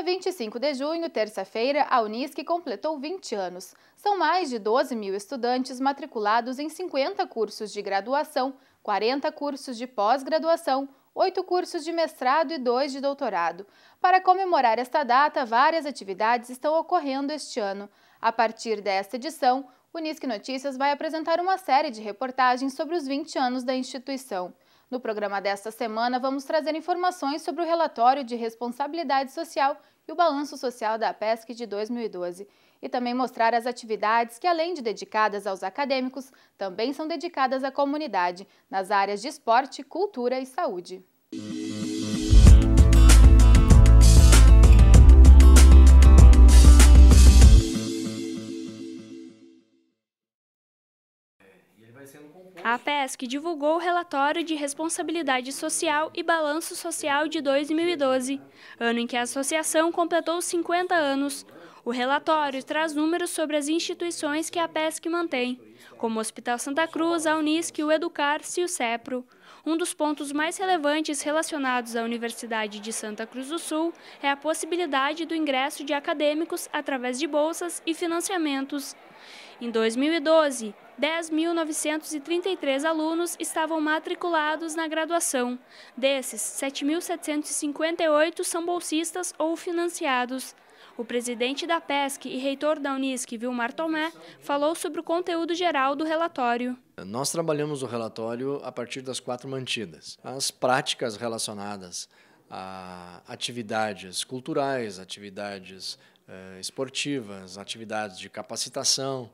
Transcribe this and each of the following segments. dia 25 de junho, terça-feira, a Unisc completou 20 anos. São mais de 12 mil estudantes matriculados em 50 cursos de graduação, 40 cursos de pós-graduação, 8 cursos de mestrado e 2 de doutorado. Para comemorar esta data, várias atividades estão ocorrendo este ano. A partir desta edição, o Unisc Notícias vai apresentar uma série de reportagens sobre os 20 anos da instituição. No programa desta semana, vamos trazer informações sobre o relatório de responsabilidade social e o balanço social da Apesc de 2012. E também mostrar as atividades que, além de dedicadas aos acadêmicos, também são dedicadas à comunidade, nas áreas de esporte, cultura e saúde. A Apesc divulgou o relatório de responsabilidade social e balanço social de 2012, ano em que a associação completou 50 anos. O relatório traz números sobre as instituições que a Apesc mantém, como o Hospital Santa Cruz, a Unisc, o Educar-se e o Cepro. Um dos pontos mais relevantes relacionados à Universidade de Santa Cruz do Sul é a possibilidade do ingresso de acadêmicos através de bolsas e financiamentos. Em 2012, 10.933 alunos estavam matriculados na graduação. Desses, 7.758 são bolsistas ou financiados. O presidente da Apesc e reitor da Unisc, Vilmar Tomé, falou sobre o conteúdo geral do relatório. Nós trabalhamos o relatório a partir das 4 mantidas. As práticas relacionadas a atividades culturais, atividades esportivas, atividades de capacitação,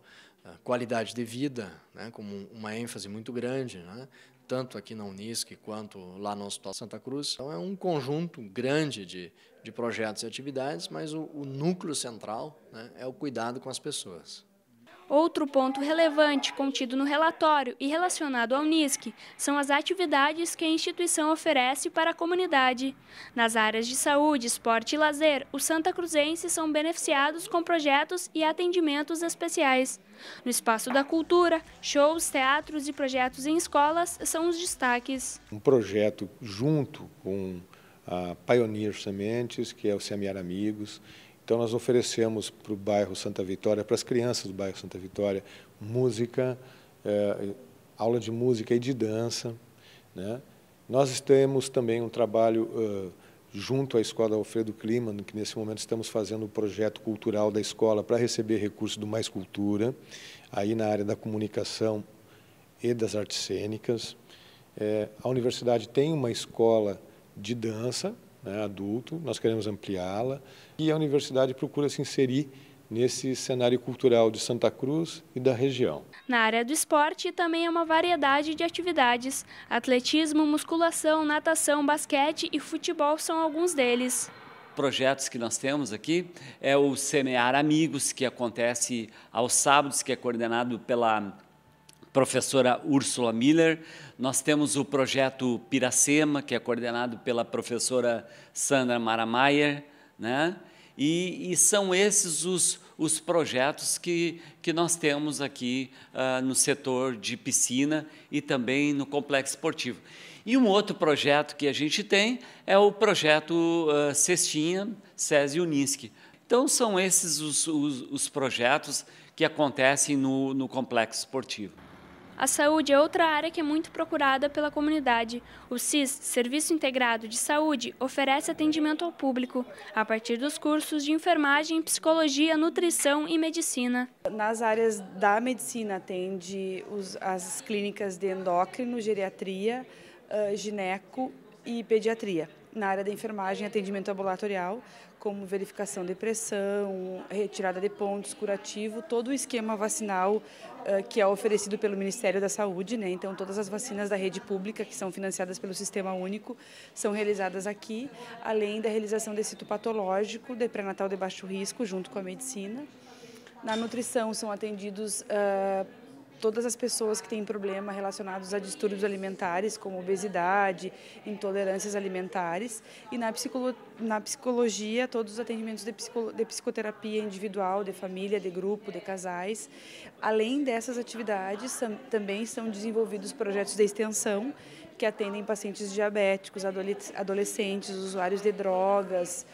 qualidade de vida, né, como uma ênfase muito grande, né, tanto aqui na Unisc quanto lá no Hospital Santa Cruz. Então é um conjunto grande de projetos e atividades, mas o núcleo central, né, é o cuidado com as pessoas. Outro ponto relevante contido no relatório e relacionado ao Unisc são as atividades que a instituição oferece para a comunidade. Nas áreas de saúde, esporte e lazer, os santacruzenses são beneficiados com projetos e atendimentos especiais. No espaço da cultura, shows, teatros e projetos em escolas são os destaques. Um projeto junto com a Pioneer Sementes, que é o Semear Amigos. Então nós oferecemos para o bairro Santa Vitória, para as crianças do bairro Santa Vitória, música, aula de música e de dança, né? Nós temos também um trabalho junto à Escola Alfredo Clima, que nesse momento estamos fazendo o projeto cultural da escola para receber recursos do Mais Cultura, aí na área da comunicação e das artes cênicas. A universidade tem uma escola de dança, né, adulto, nós queremos ampliá-la, e a universidade procura se inserir nesse cenário cultural de Santa Cruz e da região. Na área do esporte também é uma variedade de atividades. Atletismo, musculação, natação, basquete e futebol são alguns deles. Projetos que nós temos aqui é o Semear Amigos, que acontece aos sábados, que é coordenado pela professora Úrsula Miller. Nós temos o projeto Piracema, que é coordenado pela professora Sandra Mara Maier, né? E são esses os projetos que nós temos aqui no setor de piscina e também no complexo esportivo. E um outro projeto que a gente tem é o projeto Cestinha, Sesi Unisc. Então são esses os projetos que acontecem no complexo esportivo. A saúde é outra área que é muito procurada pela comunidade. O CIS, Serviço Integrado de Saúde, oferece atendimento ao público, a partir dos cursos de enfermagem, psicologia, nutrição e medicina. Nas áreas da medicina atende as clínicas de endócrino, geriatria, gineco e pediatria. Na área da enfermagem, atendimento ambulatorial, como verificação de pressão, retirada de pontos, curativo, todo o esquema vacinal que é oferecido pelo Ministério da Saúde, né? Então, todas as vacinas da rede pública que são financiadas pelo Sistema Único são realizadas aqui, além da realização de cito patológico, de pré-natal de baixo risco, junto com a medicina. Na nutrição, são atendidos todas as pessoas que têm problemas relacionados a distúrbios alimentares, como obesidade, intolerâncias alimentares. E na psicologia, todos os atendimentos de psicoterapia individual, de família, de grupo, de casais. Além dessas atividades, também são desenvolvidos projetos de extensão que atendem pacientes diabéticos, adolescentes, usuários de drogas,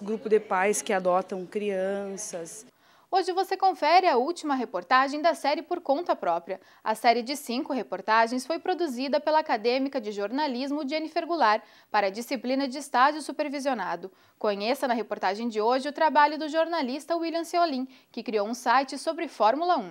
grupo de pais que adotam crianças. Hoje você confere a última reportagem da série Por Conta Própria. A série de 5 reportagens foi produzida pela acadêmica de jornalismo Jennifer Goulart para a disciplina de estágio supervisionado. Conheça na reportagem de hoje o trabalho do jornalista William Ceolin, que criou um site sobre Fórmula 1.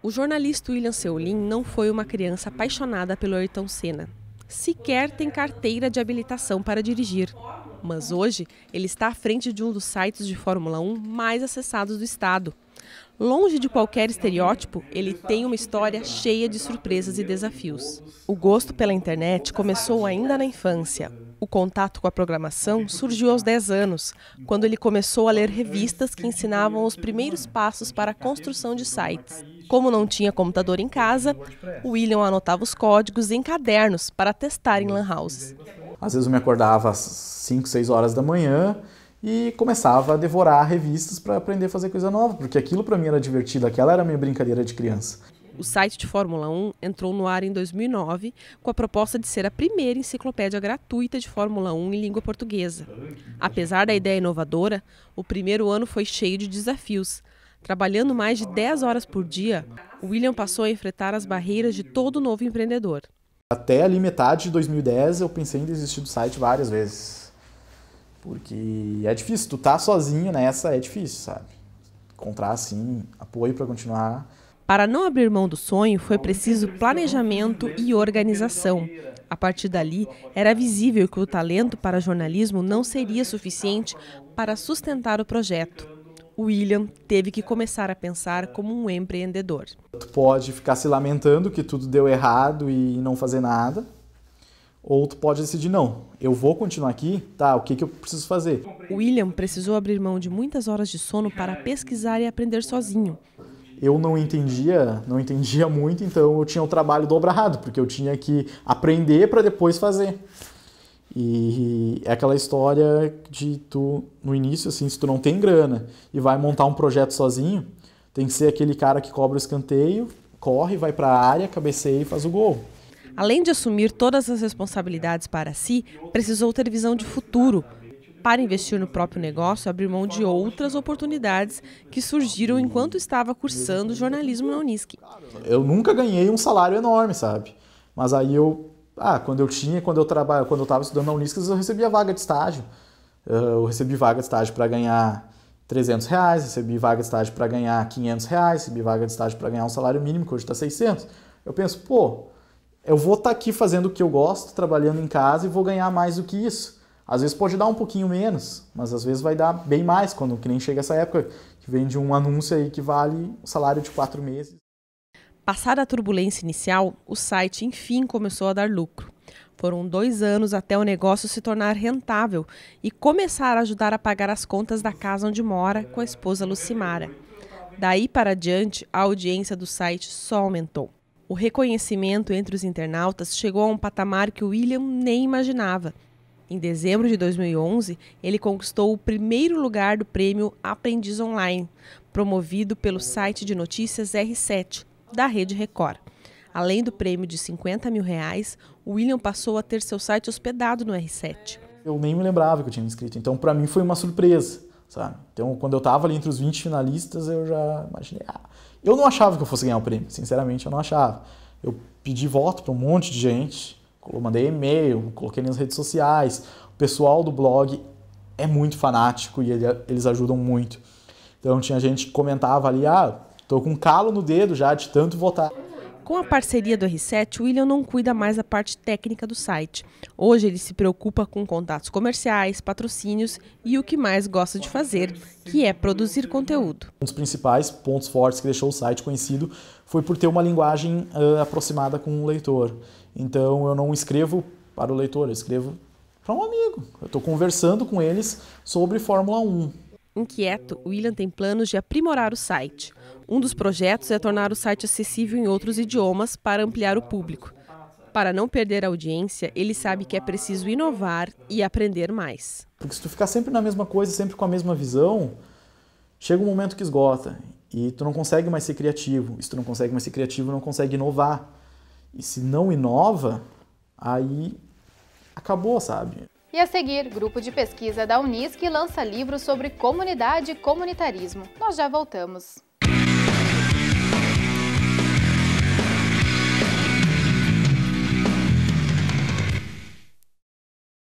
O jornalista William Ceolin não foi uma criança apaixonada pelo Ayrton Senna. Sequer tem carteira de habilitação para dirigir. Mas hoje ele está à frente de um dos sites de Fórmula 1 mais acessados do estado. Longe de qualquer estereótipo, ele tem uma história cheia de surpresas e desafios. O gosto pela internet começou ainda na infância. O contato com a programação surgiu aos 10 anos, quando ele começou a ler revistas que ensinavam os primeiros passos para a construção de sites. Como não tinha computador em casa, William anotava os códigos em cadernos para testar em lan houses. Às vezes eu me acordava às 5, 6 horas da manhã e começava a devorar revistas para aprender a fazer coisa nova, porque aquilo para mim era divertido, aquela era a minha brincadeira de criança. O site de Fórmula 1 entrou no ar em 2009 com a proposta de ser a primeira enciclopédia gratuita de Fórmula 1 em língua portuguesa. Apesar da ideia inovadora, o primeiro ano foi cheio de desafios. Trabalhando mais de 10 horas por dia, William passou a enfrentar as barreiras de todo novo empreendedor. Até ali metade de 2010 eu pensei em desistir do site várias vezes, porque é difícil, tu tá sozinho nessa, é difícil, sabe? Encontrar, assim, apoio para continuar. Para não abrir mão do sonho, foi preciso planejamento e organização. A partir dali, era visível que o talento para jornalismo não seria suficiente para sustentar o projeto. William teve que começar a pensar como um empreendedor. Tu pode ficar se lamentando que tudo deu errado e não fazer nada, ou tu pode decidir, não, eu vou continuar aqui, tá, o que eu preciso fazer? William precisou abrir mão de muitas horas de sono para pesquisar e aprender sozinho. Eu não entendia muito, então eu tinha o trabalho dobrado, porque eu tinha que aprender para depois fazer. E é aquela história de tu, no início, assim, se tu não tem grana e vai montar um projeto sozinho, tem que ser aquele cara que cobra o escanteio, corre, vai para a área, cabeceia e faz o gol. Além de assumir todas as responsabilidades para si, precisou ter visão de futuro. Para investir no próprio negócio, abrir mão de outras oportunidades que surgiram enquanto estava cursando jornalismo na Unisc. Eu nunca ganhei um salário enorme, sabe? Mas aí eu... quando eu estava estudando na Unisc, eu recebia vaga de estágio. Eu recebi vaga de estágio para ganhar R$300, recebi vaga de estágio para ganhar R$500, recebi vaga de estágio para ganhar um salário mínimo, que hoje está R$600. Eu penso, pô, eu vou estar aqui fazendo o que eu gosto, trabalhando em casa e vou ganhar mais do que isso. Às vezes pode dar um pouquinho menos, mas às vezes vai dar bem mais, quando que nem chega essa época que vem de um anúncio aí que vale um salário de 4 meses. Passada a turbulência inicial, o site, enfim, começou a dar lucro. Foram 2 anos até o negócio se tornar rentável e começar a ajudar a pagar as contas da casa onde mora com a esposa Lucimara. Daí para adiante, a audiência do site só aumentou. O reconhecimento entre os internautas chegou a um patamar que o William nem imaginava. Em dezembro de 2011, ele conquistou o primeiro lugar do prêmio Aprendiz Online, promovido pelo site de notícias R7. Da Rede Record. Além do prêmio de R$50 mil, William passou a ter seu site hospedado no R7. Eu nem me lembrava que eu tinha me inscrito, então para mim foi uma surpresa, sabe? Então quando eu estava ali entre os 20 finalistas, eu já imaginei, eu não achava que eu fosse ganhar o prêmio, sinceramente eu não achava. Eu pedi voto para um monte de gente, eu mandei e-mail, coloquei nas redes sociais, o pessoal do blog é muito fanático e eles ajudam muito. Então tinha gente que comentava ali, tô com um calo no dedo já de tanto votar. Com a parceria do R7, o William não cuida mais da parte técnica do site. Hoje ele se preocupa com contatos comerciais, patrocínios e o que mais gosta de fazer, que é produzir conteúdo. Um dos principais pontos fortes que deixou o site conhecido foi por ter uma linguagem aproximada com o leitor. Então eu não escrevo para o leitor, eu escrevo para um amigo. Eu estou conversando com eles sobre Fórmula 1. Inquieto, o William tem planos de aprimorar o site. Um dos projetos é tornar o site acessível em outros idiomas para ampliar o público. Para não perder a audiência, ele sabe que é preciso inovar e aprender mais. Porque se tu ficar sempre na mesma coisa, sempre com a mesma visão, chega um momento que esgota e tu não consegue mais ser criativo. E se tu não consegue mais ser criativo, não consegue inovar. E se não inova, aí acabou, sabe? E a seguir, grupo de pesquisa da Unisc lança livro sobre comunidade e comunitarismo. Nós já voltamos.